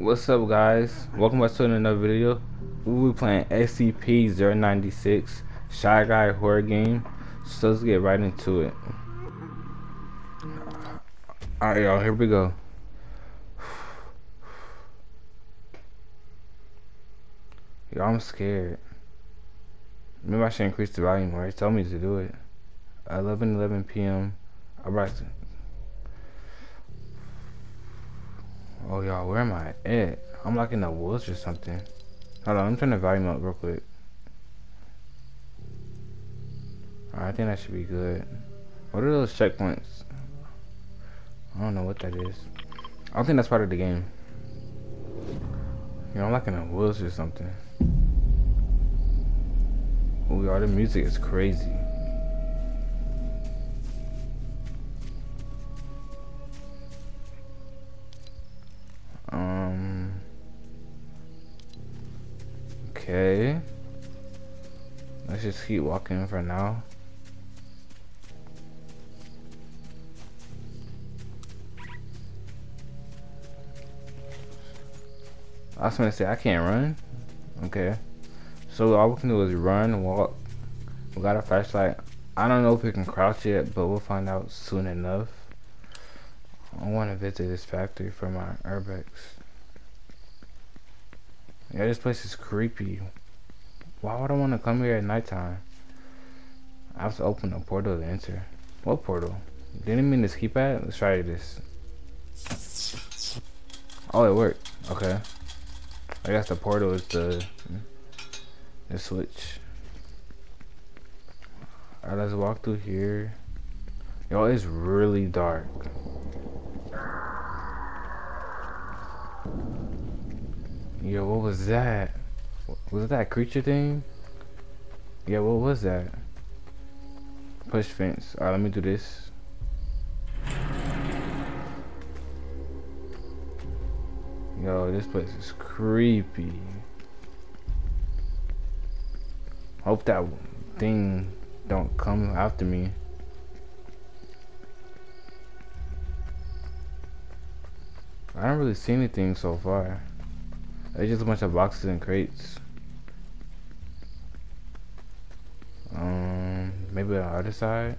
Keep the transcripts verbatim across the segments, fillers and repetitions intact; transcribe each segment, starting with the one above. What's up, guys? Welcome back to another video. We'll be playing S C P zero nine six Shy Guy horror game. So let's get right into it. Alright, y'all, here we go. Y'all, I'm scared. Maybe I should increase the volume, right? Tell me to do it. eleven eleven p m Alright. Oh, y'all, where am I at? I'm like in the woods or something. Hold on, I'm trying to volume up real quick. Alright, I think that should be good. What are those checkpoints? I don't know what that is. I don't think that's part of the game. You know, I'm like in the woods or something. Oh, y'all, the music is crazy. Okay, let's just keep walking for now. I was gonna say I can't run. Okay, so all we can do is run, walk. We got a flashlight. I don't know if we can crouch yet, but we'll find out soon enough. I want to visit this factory for my airbags. Yeah, this place is creepy. Why would I want to come here at nighttime? I have to open a portal to enter. What portal? Didn't mean this keypad? Let's try this. Oh, it worked. Okay. I guess the portal is the, the switch. Alright, let's walk through here. Yo, it's really dark. Yo, what was that? Was it that creature thing? Yeah, what was that? Push fence. Alright, let me do this. Yo, this place is creepy. Hope that thing don't come after me. I don't really see anything so far. It's just a bunch of boxes and crates. Um, maybe on the other side.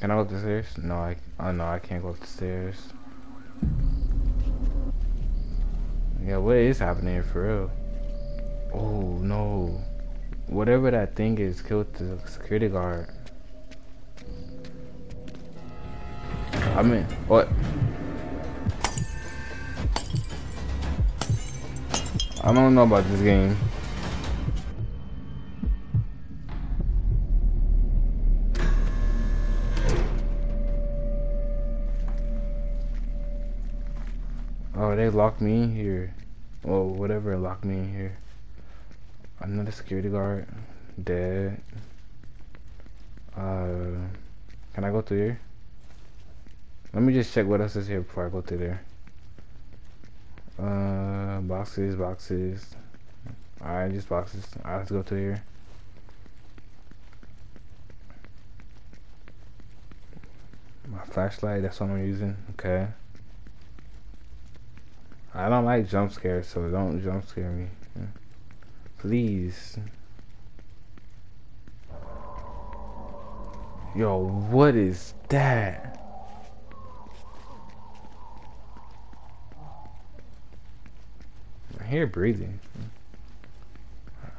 Can I go up the stairs? No, I. Oh no, I can't go up the stairs. Yeah, what is happening here for real? Oh no! Whatever that thing is, killed the security guard. I mean, what? I don't know about this game. Oh, they locked me in here. Well, whatever locked me in here. Another security guard. Dead. Uh, can I go through here? Let me just check what else is here before I go through there. Uh, boxes, boxes. Alright, just boxes. Alright, let's go to here. My flashlight, that's what I'm using. Okay. I don't like jump scares, so don't jump scare me. Please. Yo, what is that? I hear breathing.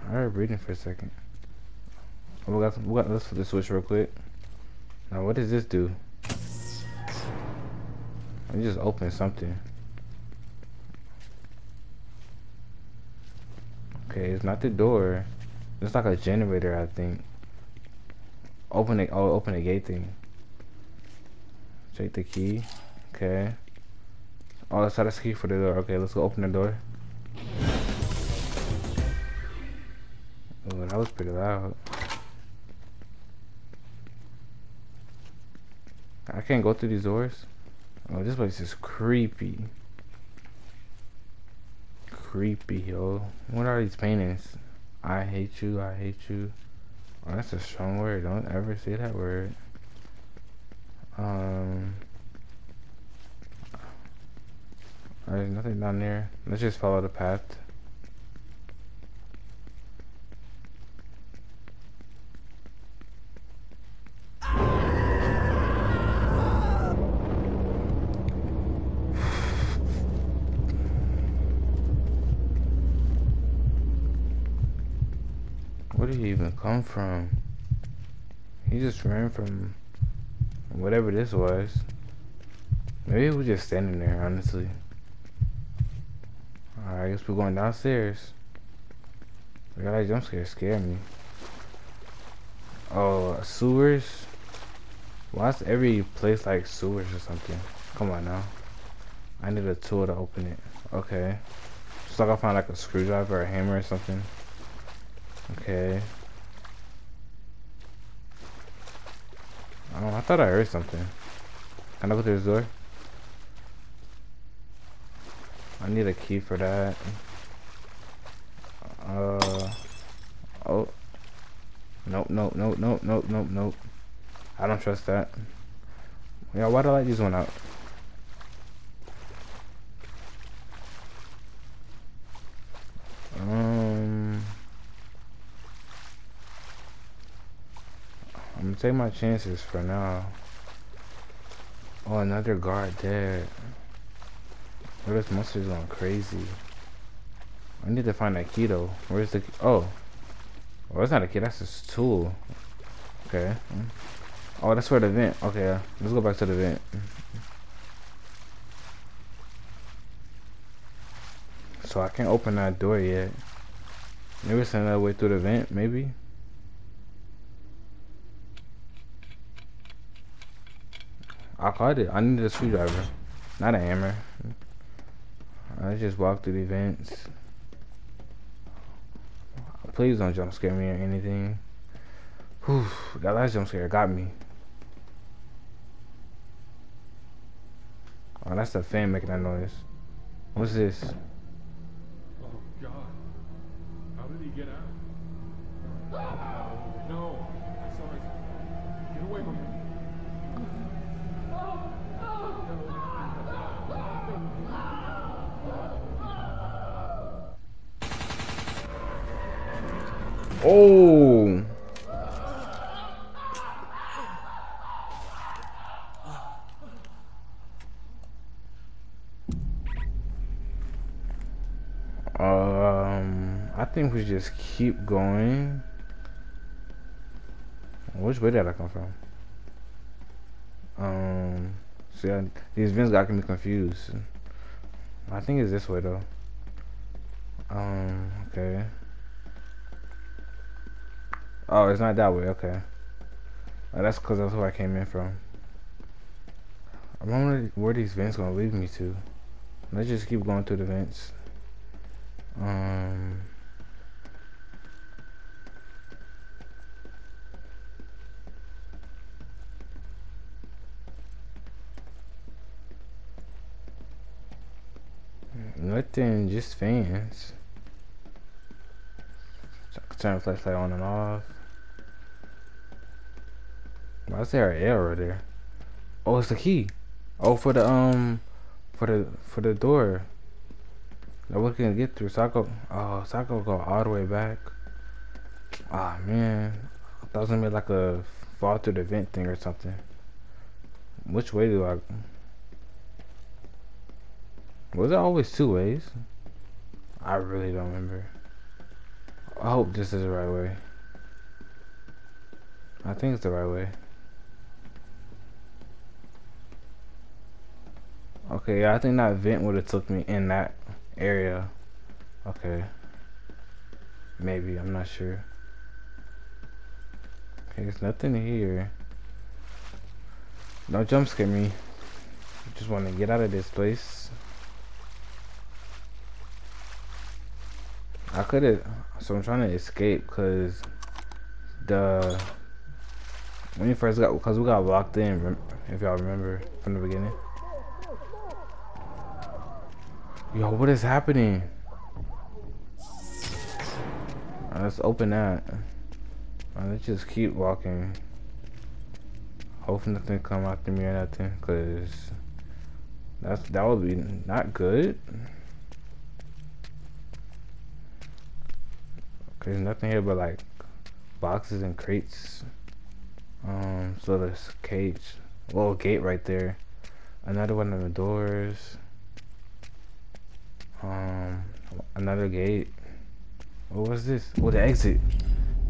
I heard breathing for a second. We got, we got, let's flip the switch real quick. Now, what does this do? I just opened something. Okay, it's not the door. It's like a generator, I think. Open it. Oh, open the gate thing. Take the key. Okay. Oh, that's how the key for the door. Okay, let's go open the door. Oh, that was pretty loud. I can't go through these doors. Oh, this place is creepy. Creepy, yo. What are these paintings? I hate you, I hate you. Oh, that's a strong word. Don't ever say that word. Um, There's nothing down there. Let's just follow the path. Where did he even come from? He just ran from whatever this was. Maybe it was just standing there, honestly. Alright, I guess we're going downstairs. I got that jump scare, scared me. Oh, sewers? Why is every place like sewers or something? Come on now. I need a tool to open it. Okay. Just like I found like a screwdriver or a hammer or something. Okay. Oh, I thought I heard something. Can I go through this door? I need a key for that. Uh oh. Nope, nope, nope, nope, nope, nope, nope. I don't trust that. Yeah, why do I let this one out? Um I'm gonna take my chances for now. Oh, another guard there. Look, this monster's going crazy. I need to find that key though. Where's the key? Oh. Oh, that's not a key. That's a tool. Okay. Oh, that's where the vent. Okay. Let's go back to the vent. So I can't open that door yet. Maybe it's another way through the vent. Maybe. I caught it. I need a screwdriver. Not a hammer. I just walked through the vents. Please don't jump scare me or anything. Whew, that last jump scare got me. Oh, that's the fan making that noise. What's this? Oh God! How did he get out? No! I saw it. Get away from me! Oh, um, I think we just keep going. Which way did I come from? Um, see, I, these vents got me confused. I think it's this way though. Um, okay. Oh, it's not that way, okay. Oh, that's because that's where I came in from. I wonder where these vents gonna lead me to. Let's just keep going through the vents. Um Nothing, just fans. So I can turn the flashlight on and off. Why is there an arrow there? Oh, it's the key. Oh, for the um, for the for the door that we can get through. So I go, oh, so I go go all the way back. Ah, oh, man, I thought it was gonna be like a fall through the vent thing or something. Which way do I? Was there always two ways? I really don't remember. I hope this is the right way. I think it's the right way. Okay, I think that vent would have took me in that area. Okay. Maybe, I'm not sure. Okay, there's nothing here. Don't jump scare me. I just want to get out of this place. I could have, so I'm trying to escape because the, when you first got, because we got locked in, if y'all remember from the beginning. Yo, what is happening? Right, let's open that. Right, let's just keep walking. Hopefully nothing come after me or nothing, because That's, that would be not good. There's nothing here but like boxes and crates. Um, so there's a cage, little gate right there. Another one of the doors. Um, another gate. What was this? Oh, the exit.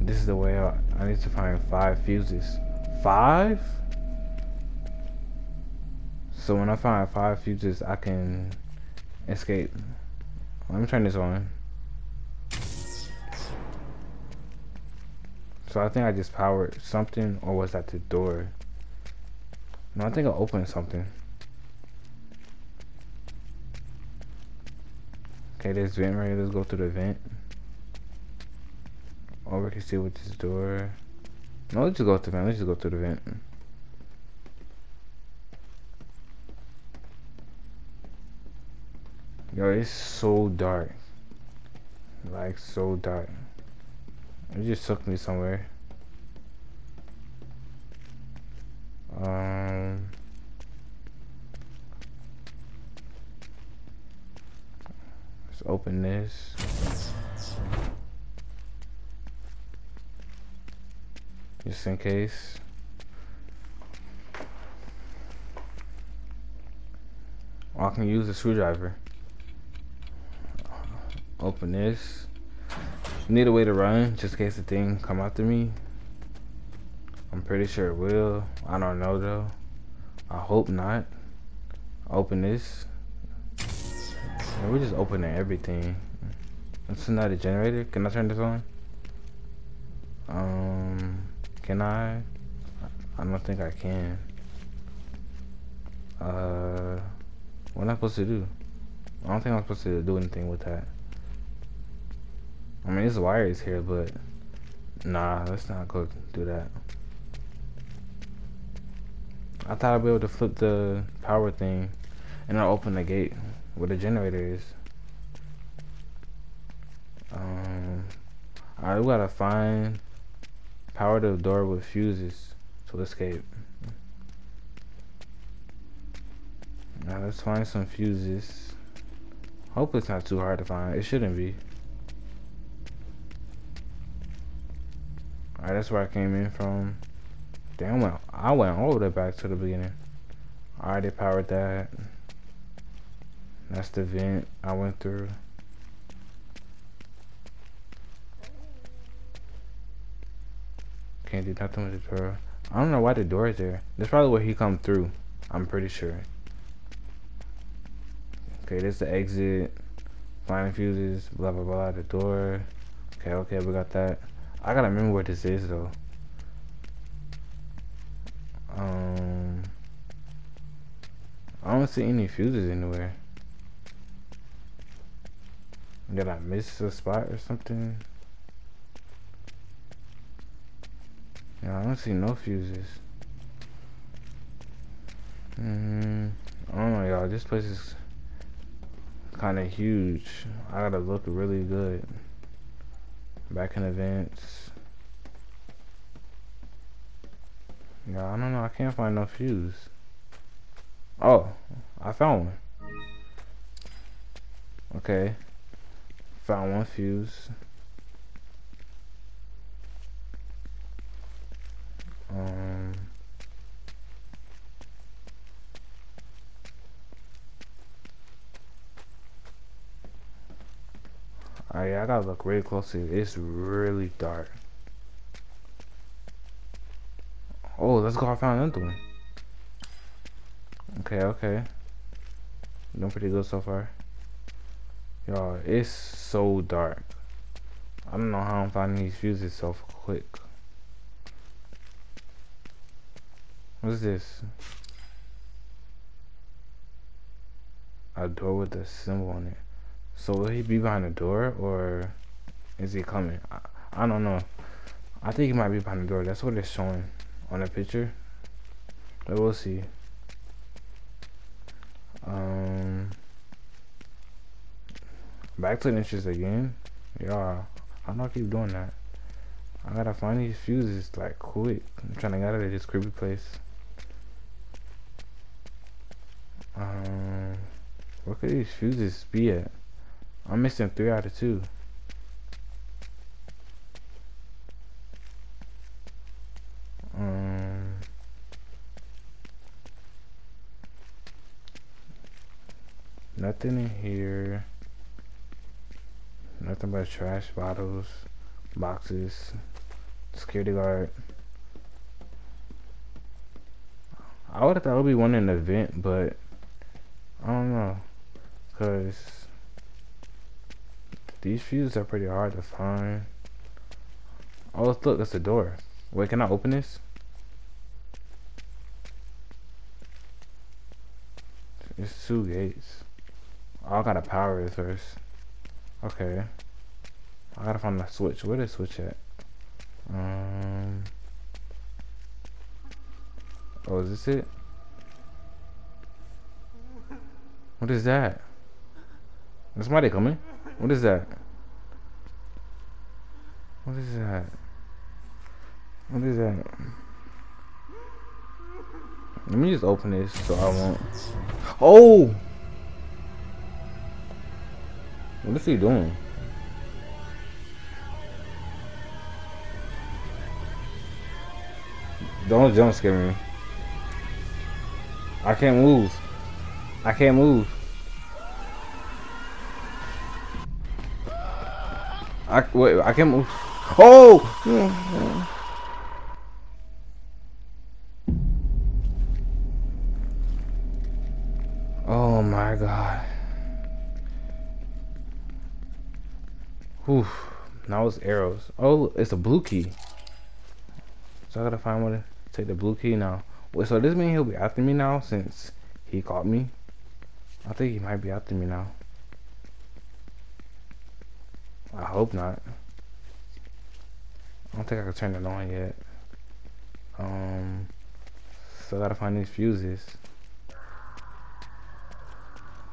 This is the way out. I need to find five fuses. Five? So when I find five fuses, I can escape. Let me turn this on. So I think I just powered something, or was that the door? No, I think I opened something. Okay, there's vent right here. Let's go through the vent. Oh, we can see with this door. No, let's just go to the vent. Let's just go through the vent. Yo, it's so dark. Like, so dark. It just took me somewhere. Um, let's open this. Just in case. Oh, I can use a screwdriver. Open this. Need a way to run just in case the thing come after me. I'm pretty sure it will. I don't know though. I hope not. Open this. Man, we're just opening everything. It's not a generator. Can I turn this on? Um, can I? I don't think I can. Uh, what am I supposed to do? I don't think I'm supposed to do anything with that. I mean, this wire is here, but nah, let's not go do that. I thought I'd be able to flip the power thing and I'll open the gate where the generator is. Um, alright, we gotta find power to the door with fuses to escape. Now let's find some fuses. Hope it's not too hard to find. It shouldn't be. Alright, that's where I came in from. Damn, well, I went all the way back to the beginning. Alright, they powered that. That's the vent I went through. Can't do nothing with the door. I don't know why the door is there. That's probably where he come through. I'm pretty sure. Okay, there's the exit. Flying fuses, blah, blah, blah, the door. Okay, okay, we got that. I gotta remember what this is though. Um, I don't see any fuses anywhere. Did I miss a spot or something? Yeah, I don't see no fuses. Mm-hmm. I don't know, y'all. This place is kind of huge. I gotta look really good. Back in events. Yeah, I don't know. I can't find no fuse. Oh, I found one. Okay. Found one fuse. Um. Alright, I gotta look really closely. It's really dark. Oh, let's go. I found another one. Okay, okay. Doing pretty good so far. Y'all, it's so dark. I don't know how I'm finding these fuses so quick. What's this? A door with a symbol on it. So will he be behind the door, or is he coming? I, I don't know. I think he might be behind the door. That's what it's showing on the picture. But we'll see. Um, back to the entrance again. Y'all, I don't keep doing that. I gotta find these fuses like quick. I'm trying to get out of this creepy place. Um. Where could these fuses be at? I'm missing three out of two. Um. Nothing in here. Nothing but trash bottles, boxes, security guard. I would have thought it would be one in the vent, but I don't know, cause these fuses are pretty hard to find. Oh, let's look, that's a door. Wait, can I open this? It's two gates. Oh, I gotta power it first. Okay. I gotta find the switch. Where the switch at? Um. Oh, is this it? What is that? Is somebody coming? What is that? What is that? What is that? Let me just open this so I won't. Oh! What is he doing? Don't jump scare me. I can't move. I can't move. I wait. I can't move. Oh! Oh my God. Whew. Now it's arrows. Oh, it's a blue key. So I gotta find one to take the blue key now. Wait. So this means he'll be after me now since he caught me. I think he might be after me now. I hope not. I don't think I can turn it on yet. Um, so I gotta find these fuses.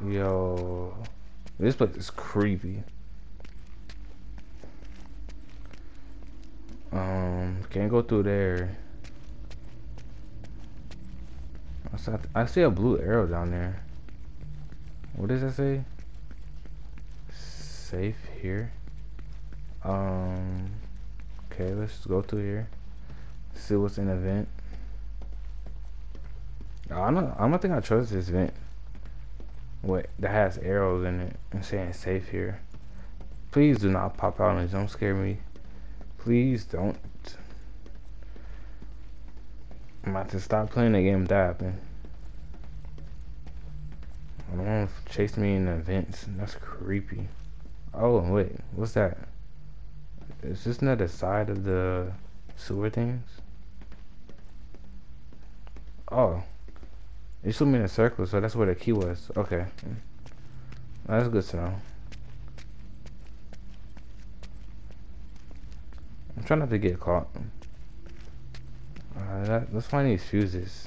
Yo, this place is creepy. Um, can't go through there. I see, I see a blue arrow down there. What does that say? Safe here. Um. Okay, let's go through here. See what's in the vent. I don't. I don't think I trust this vent. Wait, that has arrows in it and saying safe here. Please do not pop out and don't scare me. Please don't. I'm about to stop playing the game if that happened. I don't want to chase me in the vents. That's creepy. Oh, wait. What's that? Is this not the side of the sewer things? Oh. It should be in a circle, so that's where the key was. Okay. That's good to know. I'm trying not to get caught. Uh, that, let's find these fuses.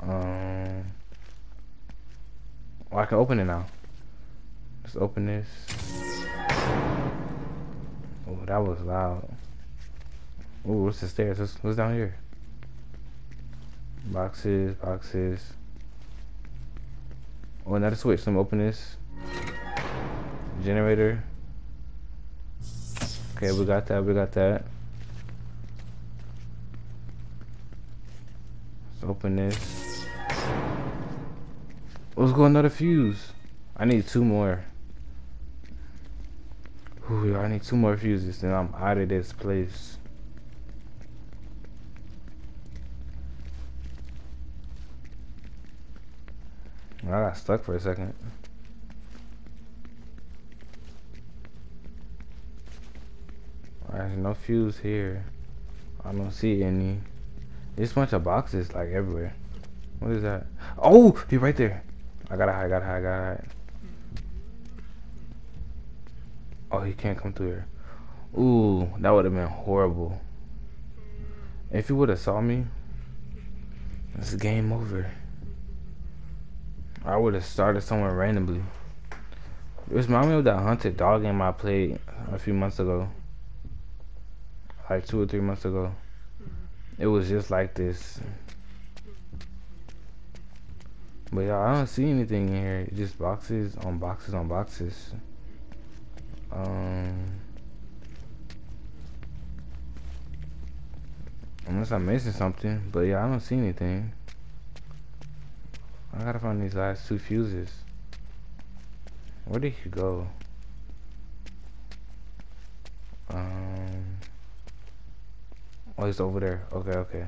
Um... Oh, I can open it now. Let's open this. Oh, that was loud. Oh, what's the stairs? What's, what's down here? Boxes, boxes. Oh, another switch. So I'm open this. Generator. Okay, we got that. We got that. Let's open this. Let's go another fuse. I need two more. Ooh, I need two more fuses, then I'm out of this place. I got stuck for a second. There's no fuse here. I don't see any. There's a bunch of boxes like everywhere. What is that? Oh, he's right there. I gotta hide, gotta hide, gotta hide. Oh, he can't come through here. Ooh, that would have been horrible. If he would have saw me, it's game over. I would have started somewhere randomly. It reminds me of that Haunted Dog game I played a few months ago. Like two or three months ago. It was just like this. But yeah, I don't see anything in here. Just boxes on boxes on boxes. Um, unless I'm missing something. But yeah, I don't see anything. I gotta find these last two fuses. Where did you go? Um. Oh, it's over there. Okay, okay.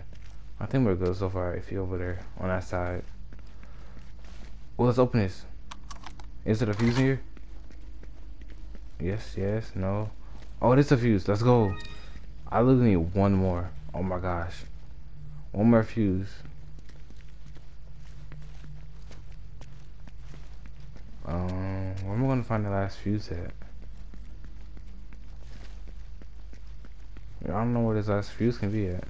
I think we're good so far. If you're over there on that side. Well, let's open this. Is it a fuse here? Yes, yes, no. Oh, it is a fuse. Let's go. I literally need one more. Oh my gosh. One more fuse. Um, where am I gonna find the last fuse at? I don't know where this last fuse can be at.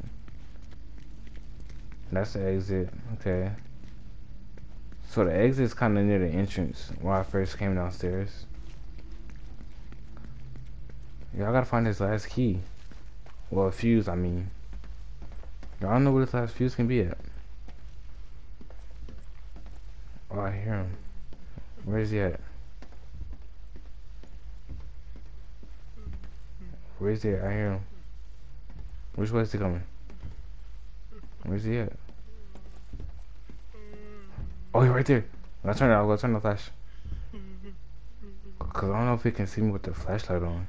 That's the exit. Okay. So the exit is kind of near the entrance where I first came downstairs. Y'all gotta find this last key. Well, fuse, I mean. Y'all know where this last fuse can be at. Oh, I hear him. Where is he at? Where is he at? I hear him. Which way is he coming? Where is he at? Oh, he's right there. I'll turn it I'll go turn the flash. Cause I don't know if he can see me with the flashlight on.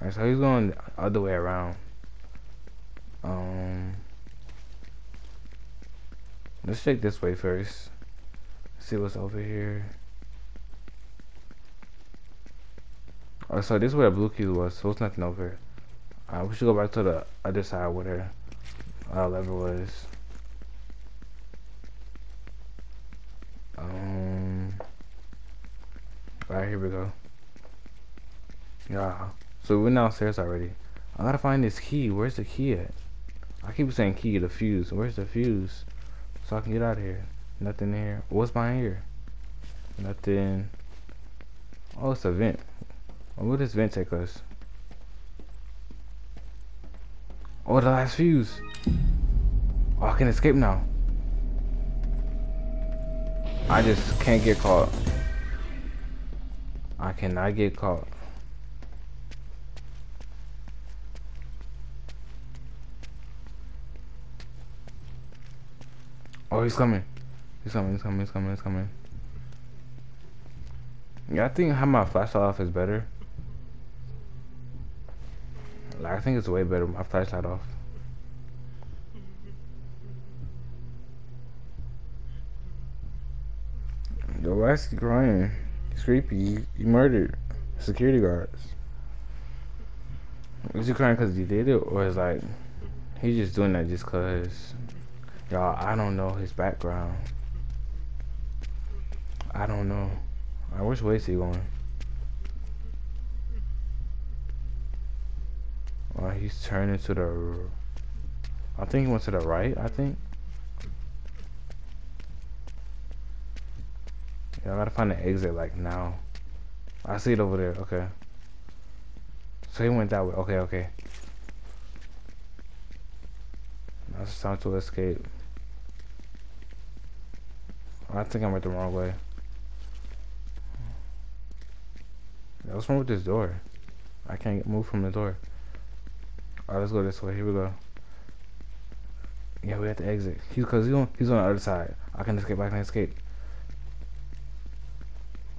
Alright, so he's going the other way around. Um, let's check this way first. See what's over here. Alright, so this is where the blue key was, so it's nothing over here. Alright, we should go back to the other side where the uh, lever was. Um, alright, here we go. Yeah. So we're downstairs already. I gotta find this key. Where's the key at? I keep saying key, the fuse. Where's the fuse? So I can get out of here. Nothing here. What's behind here? Nothing. Oh, it's a vent. Where does vent take us? Oh, the last fuse. Oh, I can escape now. I just can't get caught. I cannot get caught. Oh, he's coming. He's coming, he's coming, he's coming, he's coming. Yeah, I think having my flashlight off is better. Like, I think it's way better with my flashlight off. Yo, why is he crying? He's creepy. He murdered security guards. Is he crying because he did it? Or is like, he's just doing that just because... Y'all, I don't know his background. I don't know. Alright, which way is he going? Alright, he's turning to the... I think he went to the right, I think. Yeah, I gotta find an exit, like, now. I see it over there, okay. So he went that way, okay, okay. Now it's time to escape. I think I went the wrong way. What's wrong with this door? I can't move from the door. Alright, let's go this way. Here we go. Yeah, we have to exit. He's cause he's on, he's on the other side. I can escape. I can escape.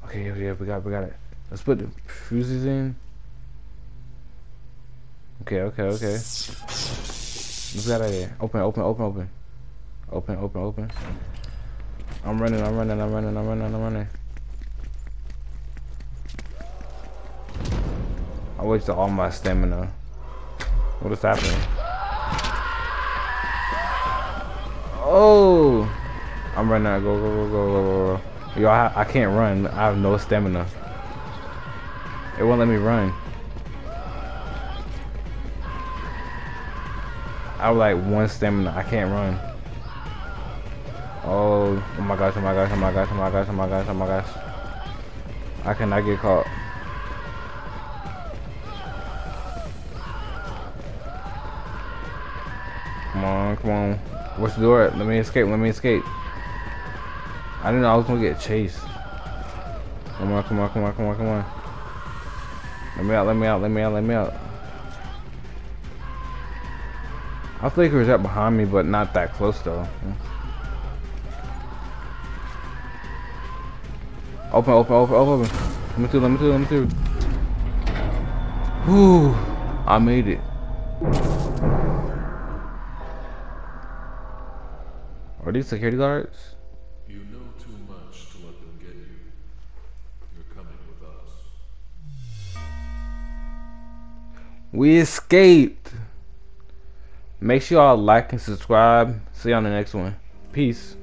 Okay, yeah, yeah, we got, we got it. Let's put the fuses in. Okay, okay, okay. Let's get out of here. Open, open, open, open, open, open, open. I'm running, I'm running, I'm running, I'm running, I'm running. I wasted all my stamina. What is happening? Oh! I'm running out. Go, go, go, go, go, go. Yo, I, I can't run. I have no stamina. It won't let me run. I have like one stamina. I can't run. Oh, oh my gosh! Oh my gosh! Oh my gosh! Oh my gosh! Oh my gosh! Oh my gosh! I cannot get caught. Come on, come on. What's the door at? Let me escape, let me escape. I didn't know I was gonna get chased. Come on, come on, come on, come on, come on. Let me out, let me out, let me out, let me out. I think he was up behind me, but not that close though. Open, open, open, open. Let me through, let me through, let me through. Whew, I made it. Are these security guards? You know too much to let them get you. You're coming with us. We escaped. Make sure y'all like and subscribe. See you on the next one. Peace.